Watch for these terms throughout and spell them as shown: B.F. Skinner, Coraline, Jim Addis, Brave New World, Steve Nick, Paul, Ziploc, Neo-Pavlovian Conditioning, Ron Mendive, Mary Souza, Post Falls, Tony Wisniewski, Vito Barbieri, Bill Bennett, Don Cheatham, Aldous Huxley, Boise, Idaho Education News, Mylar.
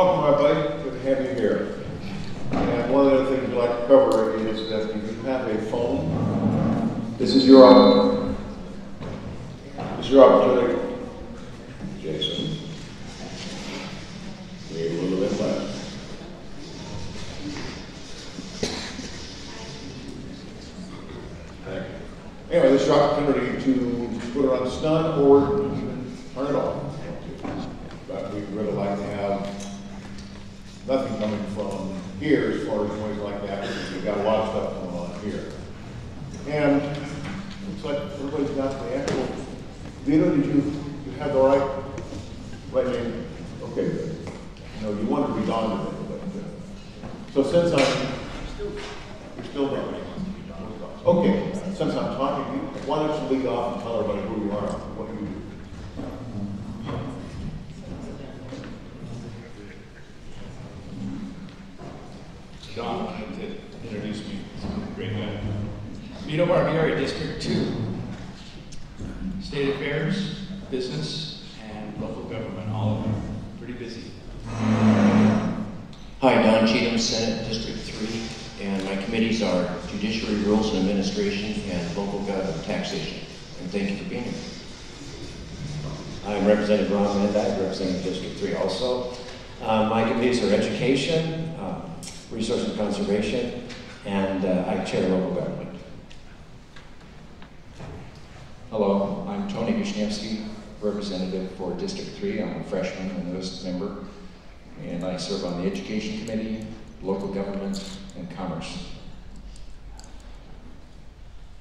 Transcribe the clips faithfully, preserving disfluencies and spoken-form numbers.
Welcome, everybody. Good to have you here. And one of the things we'd like to cover is that if you have a phone, this is your opportunity. This is your opportunity. Jason. Maybe a little bit left. Anyway, this is your opportunity to put it on stun or turn it off. But we'd really like to have nothing coming from here as far as noise like that. We've got a lot of stuff going on here. And looks like everybody's got the actual. Vito, did you, you have the right right name? Okay, good. You know, you want to be Don today, but uh, so since I'm you're still Don. Okay, since I'm talking, why don't you lead off and tell everybody who you are, what do you do? Don wanted to introduce me. Great guy. Vito Barbieri, District two. State affairs, business, and local government, all of them. Pretty busy. Hi, Don Cheatham, Senate, District three, and my committees are Judiciary, Rules and Administration, and Local Government Taxation. And thank you for being here. I'm Representative Ron Mendive, representing District three also. Uh, my committees are Education, uh, Resource and Conservation, and uh, I chair local government. Hello, I'm Tony Wisniewski, representative for District three. I'm a freshman and newest member, and I serve on the Education Committee, Local Government, and Commerce.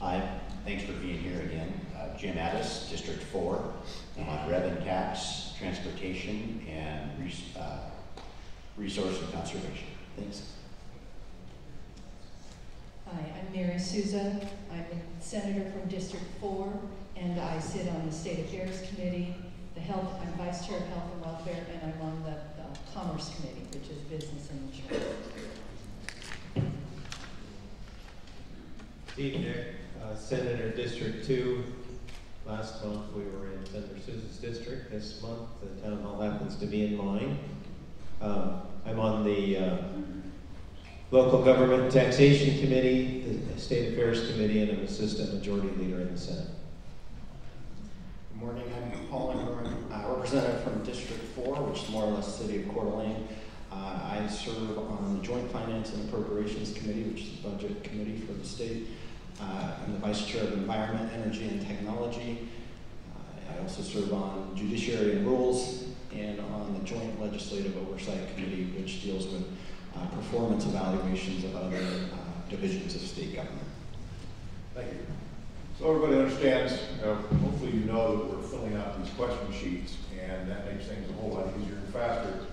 Hi, thanks for being here again. Uh, Jim Addis, District four. I'm on Rev and Tax, Transportation, and res uh, Resource and Conservation. Thanks. Hi, I'm Mary Souza. I'm a senator from District four, and I sit on the State Affairs Committee, the Health, I'm Vice Chair of Health and Welfare, and I'm on the, the Commerce Committee, which is Business and Insurance. Steve Nick, uh, Senator District two. Last month we were in Senator Souza's district. This month the town hall happens to be in mine. Um, I'm on the uh, Local Government Taxation Committee, the State Affairs Committee, and I'm Assistant Majority Leader in the Senate. Good morning, I'm Paul, uh, representative from District four, which is more or less the city of Coraline. Uh, I serve on the Joint Finance and Appropriations Committee, which is the budget committee for the state. Uh, I'm the Vice Chair of Environment, Energy, and Technology. Uh, I also serve on Judiciary and Rules, and on the Joint Legislative Oversight Committee, which deals with uh, performance evaluations of other uh, divisions of state government. Thank you. So everybody understands, uh, hopefully you know that we're filling out these question sheets, and that makes things a whole lot easier and faster.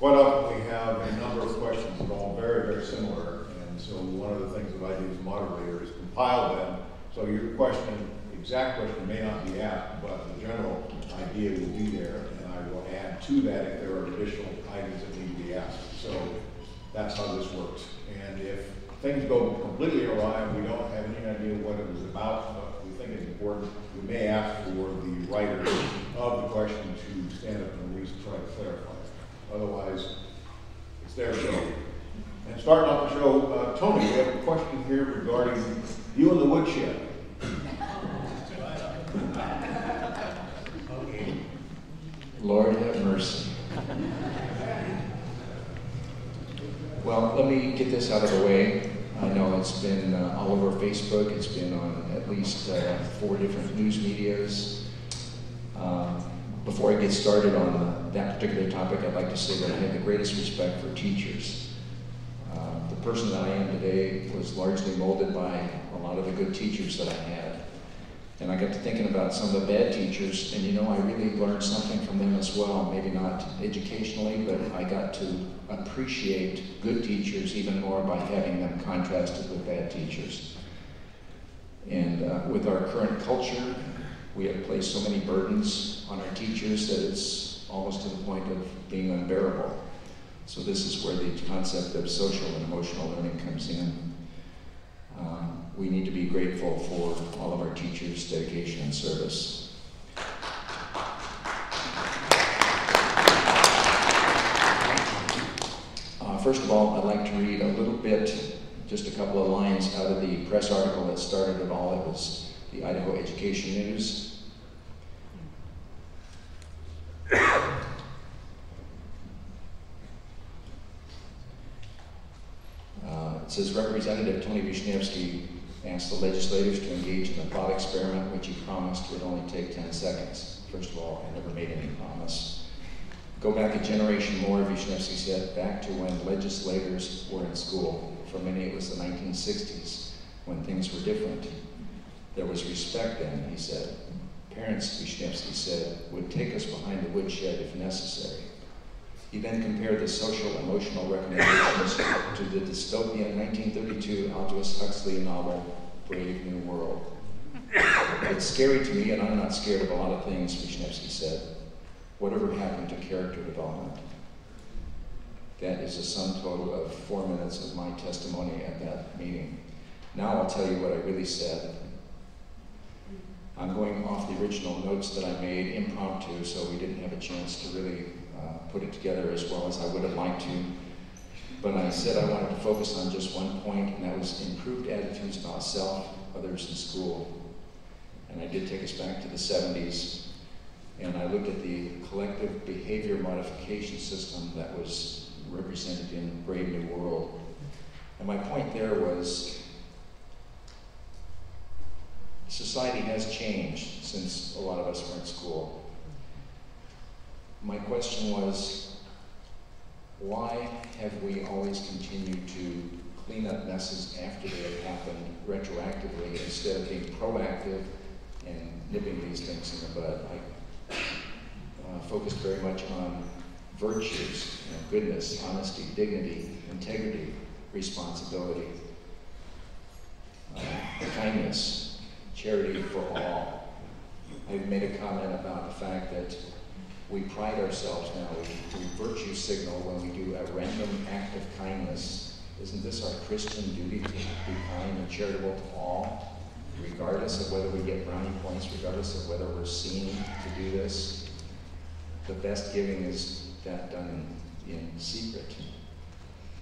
Quite often we have a number of questions that are all very, very similar, and so one of the things that I do as a moderator is compile them, so your question, exact question may not be apt, but the general idea will be there. I will add to that if there are additional items that need to be asked. So that's how this works. And if things go completely awry, we don't have any idea what it was about, but we think it's important, we may ask for the writer of the question to stand up and at least try to clarify it. Otherwise, it's their show. And starting off the show, uh, Tony, we have a question here regarding you and the woodshed. Lord have mercy. Well, let me get this out of the way. I know it's been uh, all over Facebook. It's been on at least uh, four different news medias. Uh, before I get started on uh, that particular topic, I'd like to say that I have the greatest respect for teachers. Uh, the person that I am today was largely molded by a lot of the good teachers that I had. And I got to thinking about some of the bad teachers, and you know, I really learned something from them as well. Maybe not educationally, but I got to appreciate good teachers even more by having them contrasted with bad teachers. And uh, with our current culture, we have placed so many burdens on our teachers that it's almost to the point of being unbearable. So this is where the concept of social and emotional learning comes in. Um, We need to be grateful for all of our teachers' dedication and service. first of all, I'd like to read a little bit, just a couple of lines out of the press article that started it all. It was the Idaho Education News. Uh, it says, Representative Tony Wisniewski asked the legislators to engage in the thought experiment, which he promised would only take ten seconds. First of all, I never made any promise. Go back a generation more, Wisniewski said, back to when legislators were in school. For many, it was the nineteen sixties, when things were different. There was respect then, he said. Parents, Wisniewski said, would take us behind the woodshed if necessary. He then compared the social-emotional recommendations to the dystopian nineteen thirty-two Aldous Huxley novel, Brave New World. It's scary to me, and I'm not scared of a lot of things, Wisniewski said. Whatever happened to character development? That is a sum total of four minutes of my testimony at that meeting. Now I'll tell you what I really said. I'm going off the original notes that I made impromptu, so we didn't have a chance to really Uh, put it together as well as I would have liked to. But I said I wanted to focus on just one point, and that was improved attitudes about self, others, and school. And I did take us back to the seventies, and I looked at the collective behavior modification system that was represented in Brave New World. And my point there was, society has changed since a lot of us were in school. My question was, why have we always continued to clean up messes after they have happened retroactively instead of being proactive and nipping these things in the bud? I uh, focused very much on virtues, you know, goodness, honesty, dignity, integrity, responsibility, uh, kindness, charity for all. I've made a comment about the fact that we pride ourselves now, we, we virtue signal when we do a random act of kindness. Isn't this our Christian duty to be kind and charitable to all, regardless of whether we get brownie points, regardless of whether we're seen to do this? The best giving is that done in, in secret.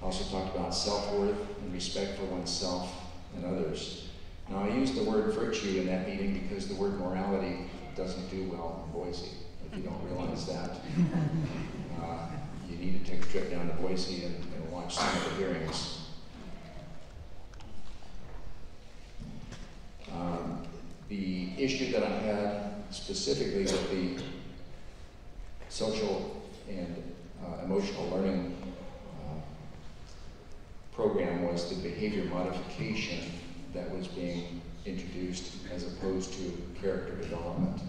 I also talked about self-worth and respect for oneself and others. Now, I used the word virtue in that meeting because the word morality doesn't do well in Boise. You don't realize that. Uh, you need to take a trip down to Boise and, and watch some of the hearings. Um, the issue that I had specifically with the social and uh, emotional learning uh, program was the behavior modification that was being introduced as opposed to character development.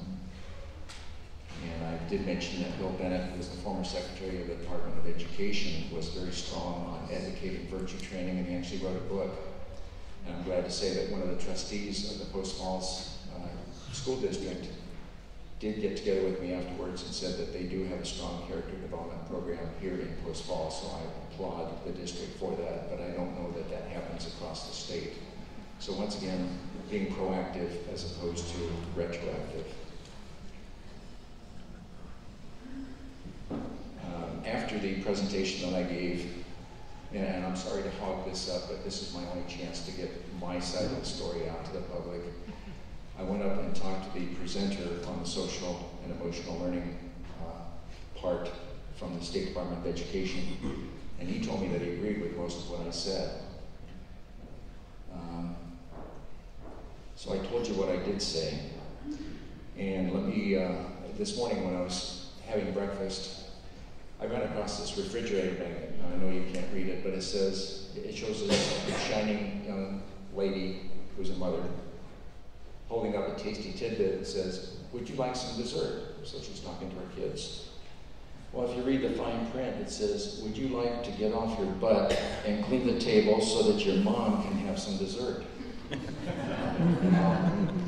And I did mention that Bill Bennett, who was the former Secretary of the Department of Education, was very strong on advocating virtue training, and he actually wrote a book. And I'm glad to say that one of the trustees of the Post Falls uh, School District did get together with me afterwards and said that they do have a strong character development program here in Post Falls, so I applaud the district for that, but I don't know that that happens across the state. So once again, being proactive as opposed to retroactive. After the presentation that I gave, and I'm sorry to hog this up, but this is my only chance to get my side of the story out to the public, I went up and talked to the presenter on the social and emotional learning uh, part from the State Department of Education, and he told me that he agreed with most of what I said. Um, so I told you what I did say. And let me, uh, this morning when I was having breakfast, I ran across this refrigerator magnet. I know you can't read it, but it says, it shows this shining young lady who's a mother holding up a tasty tidbit and says, would you like some dessert? So she's talking to her kids. Well, if you read the fine print, it says, would you like to get off your butt and clean the table so that your mom can have some dessert?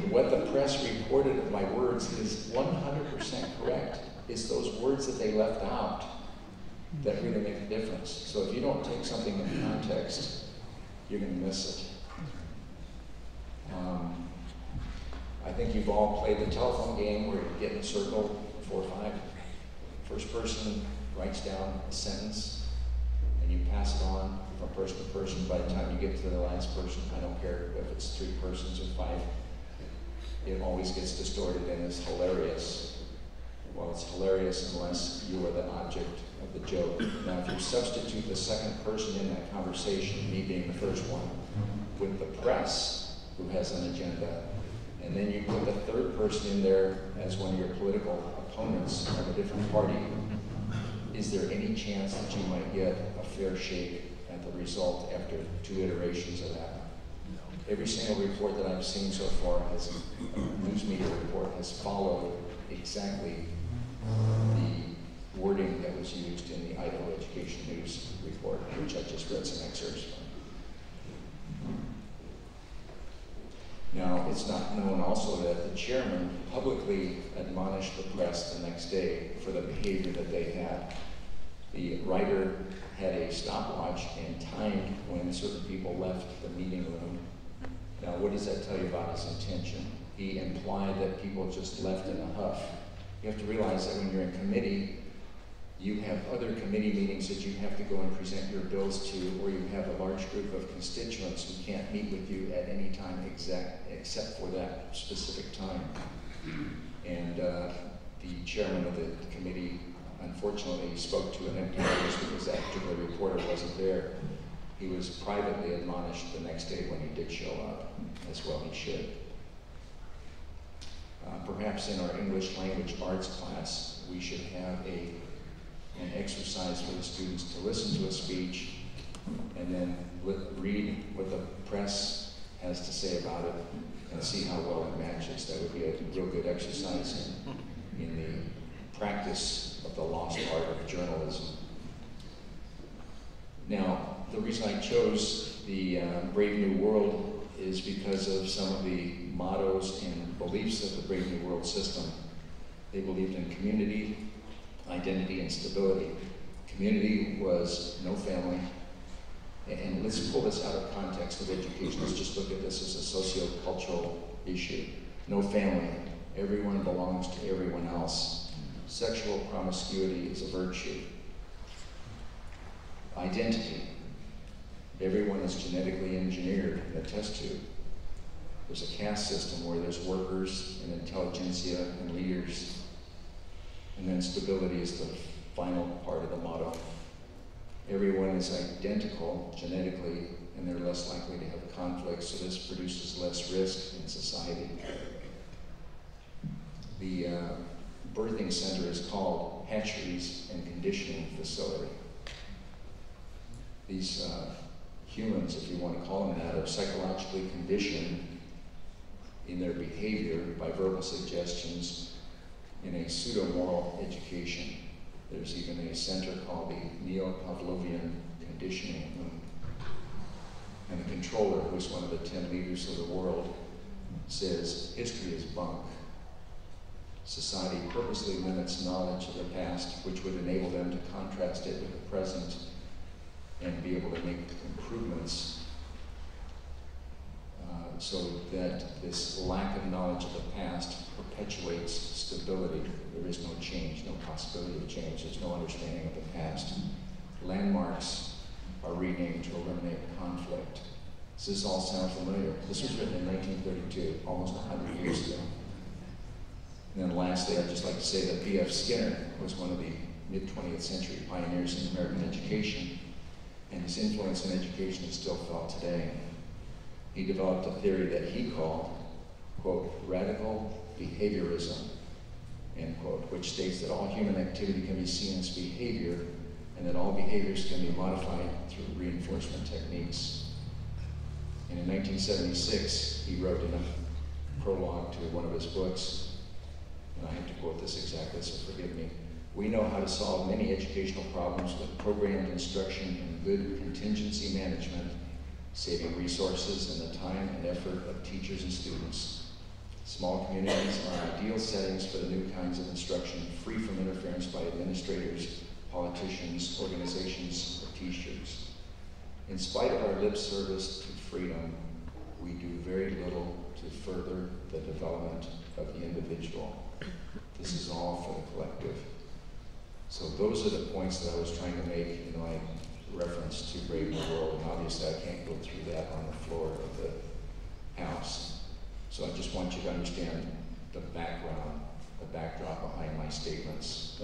What the press reported of my words is one hundred percent correct. It's those words that they left out that really make a difference. So if you don't take something in context, you're going to miss it. Um, I think you've all played the telephone game where you get in a circle, four or five. First person writes down a sentence, and you passed on from person to person. By the time you get to the last person, I don't care if it's three persons or five, it always gets distorted and it's hilarious. Well, it's hilarious unless you are the object of the joke. Now, if you substitute the second person in that conversation, me being the first one, with the press, who has an agenda, and then you put the third person in there as one of your political opponents of a different party, is there any chance that you might get a fair shake at the result after two iterations of that? No. Every single report that I've seen so far has, a news media report has followed exactly the wording that was used in the Idaho Education News report, which I just read some excerpts from. Now, it's not known also that the chairman publicly admonished the press the next day for the behavior that they had. The writer had a stopwatch and timed when certain people left the meeting room. Now, what does that tell you about his intention? He implied that people just left in a huff. You have to realize that when you're in committee, you have other committee meetings that you have to go and present your bills to, or you have a large group of constituents who can't meet with you at any time exact, except for that specific time. And uh, the chairman of the committee, unfortunately, spoke to an empty office because that particular reporter wasn't there. He was privately admonished the next day when he did show up, as well he should. Uh, perhaps in our English language arts class, we should have a an exercise for the students to listen to a speech and then read what the press has to say about it and see how well it matches. That would be a real good exercise in, in the practice of the lost art of journalism. Now, the reason I chose the uh, Brave New World is because of some of the mottos and beliefs of the Brave New World system. They believed in community, identity, and stability. Community was no family. And, and let's pull this out of context of education. Let's just look at this as a sociocultural issue. No family. Everyone belongs to everyone else. Sexual promiscuity is a virtue. Identity. Everyone is genetically engineered in a test tube. There's a caste system where there's workers and intelligentsia and leaders. And then stability is the final part of the motto. Everyone is identical genetically, and they're less likely to have conflicts, so this produces less risk in society. The uh, birthing center is called Hatcheries and Conditioning Facility. These uh, humans, if you want to call them that, are psychologically conditioned in their behavior by verbal suggestions in a pseudo-moral education. There's even a center called the Neo-Pavlovian Conditioning. And the controller, who's one of the ten leaders of the world, says, history is bunk. Society purposely limits knowledge of the past, which would enable them to contrast it with the present and be able to make improvements. Uh, so that this lack of knowledge of the past perpetuates stability. There is no change, no possibility of change. There's no understanding of the past. Landmarks are renamed to eliminate conflict. Does this all sound familiar? This was written in nineteen thirty-two, almost one hundred years ago. And then lastly, I'd just like to say that B F Skinner was one of the mid twentieth century pioneers in American education, and his influence in education is still felt today. He developed a theory that he called, quote, radical behaviorism, end quote, which states that all human activity can be seen as behavior and that all behaviors can be modified through reinforcement techniques. And in nineteen seventy-six, he wrote in a prologue to one of his books, and I have to quote this exactly, so forgive me, "We know how to solve many educational problems with programmed instruction and good contingency management, saving resources and the time and effort of teachers and students. Small communities are ideal settings for the new kinds of instruction, free from interference by administrators, politicians, organizations, or teachers. In spite of our lip service to freedom, we do very little to further the development of the individual. This is all for the collective." So those are the points that I was trying to make in my reference to Brave New World, and obviously I can't go through that on the floor of the house. So I just want you to understand the background, the backdrop behind my statements.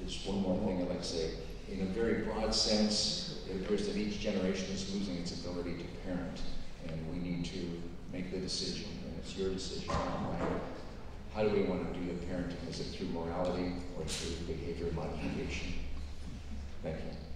There's one more thing I'd like to say. In a very broad sense, it appears that each generation is losing its ability to parent, and we need to make the decision, and it's your decision, not mine. How do we want to do the parenting? Is it through morality or through behavior modification? Thank you.